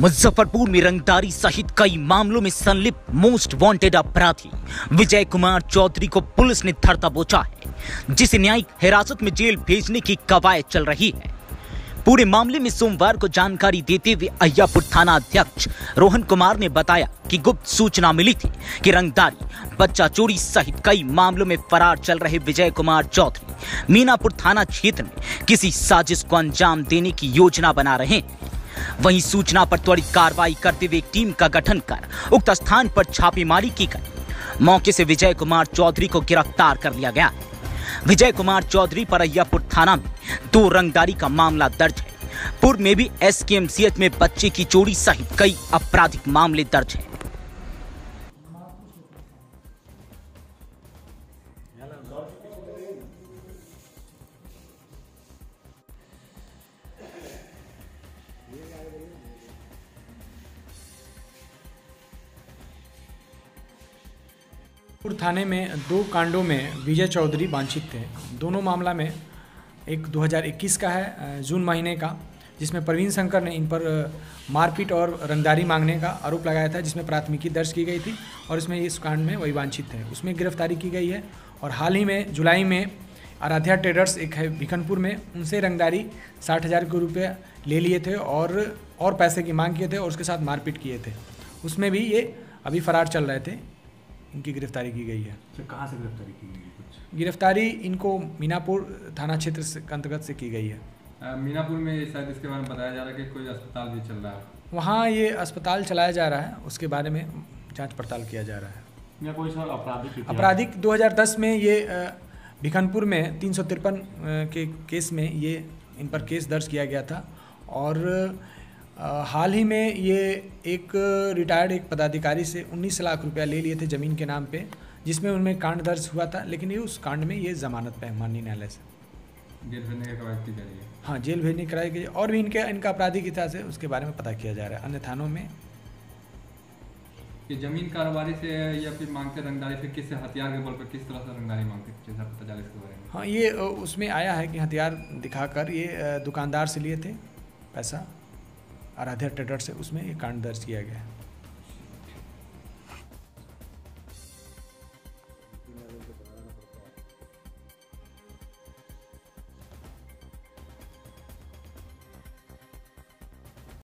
मुजफ्फरपुर में रंगदारी सहित कई मामलों में संलिप्त मोस्ट वांटेड अपराधी विजय कुमार चौधरी को पुलिस ने धरता बोचा है, जिसे न्यायिक हिरासत में जेल भेजने की कवायद चल रही है। पूरे मामले में सोमवार को जानकारी देते हुए अय्यापुर थाना अध्यक्ष रोहन कुमार ने बताया कि गुप्त सूचना मिली थी कि रंगदारी, बच्चा चोरी सहित कई मामलों में फरार चल रहे विजय कुमार चौधरी मीनापुर थाना क्षेत्र में किसी साजिश को अंजाम देने की योजना बना रहे हैं। वहीं सूचना पर त्वरित कार्रवाई करते हुए एक टीम का गठन कर उक्त स्थान पर छापेमारी की गई। मौके से विजय कुमार चौधरी को गिरफ्तार कर लिया गया। विजय कुमार चौधरी पर अय्यापुर थाना में 2 रंगदारी का मामला दर्ज है। पूर्व में भी एसकेएमसीएच में बच्चे की चोरी सहित कई आपराधिक मामले दर्ज है। थाने में 2 कांडों में विजय चौधरी वांछित थे। दोनों मामला में एक 2021 का है, जून महीने का, जिसमें प्रवीण शंकर ने इन पर मारपीट और रंगदारी मांगने का आरोप लगाया था, जिसमें प्राथमिकी दर्ज की गई थी और इसमें इस कांड में वही वांछित है, उसमें गिरफ्तारी की गई है। और हाल ही में जुलाई में आराध्या ट्रेडर्स एक है भिखनपुर में, उनसे रंगदारी 60,000 रुपये ले लिए थे और पैसे की मांग किए थे और उसके साथ मारपीट किए थे। उसमें भी ये अभी फरार चल रहे थे, इनकी गिरफ्तारी की गई है। तो कहाँ से गिरफ्तारी की गई है? कुछ गिरफ्तारी इनको मीनापुर थाना क्षेत्र से अंतर्गत से की गई है। मीनापुर में शायद इसके बारे में बताया जा रहा है कि कोई अस्पताल भी चल रहा है, वहाँ ये अस्पताल चलाया जा रहा है, उसके बारे में जांच पड़ताल किया जा रहा है। या कोई सर आपराधिक 2010 में ये भिखनपुर में 353 के केस में ये इन पर केस दर्ज किया गया था। और हाल ही में ये एक रिटायर्ड एक पदाधिकारी से 19 लाख रुपया ले लिए थे ज़मीन के नाम पे, जिसमें उनमें कांड दर्ज हुआ था, लेकिन ये उस कांड में ये जमानत पे माननीय न्यायालय से जेल भेजने की कवायद की जा रही है। हाँ, जेल भेजने की कवायद की, और भी इनका आपराधिक इतिहास है, उसके बारे में पता किया जा रहा है। अन्य थानों में ये जमीन कारोबारी से या फिर मांगते रंगदारी से किस हथियार के बल पर किस तरह से रंगदारी मांगते जैसा पता चला इसके बारे में। हाँ, ये उसमें आया है कि हथियार दिखाकर ये दुकानदार से लिए थे पैसा आराध्या ट्रेडर से, उसमें ये कांड दर्ज किया गया है।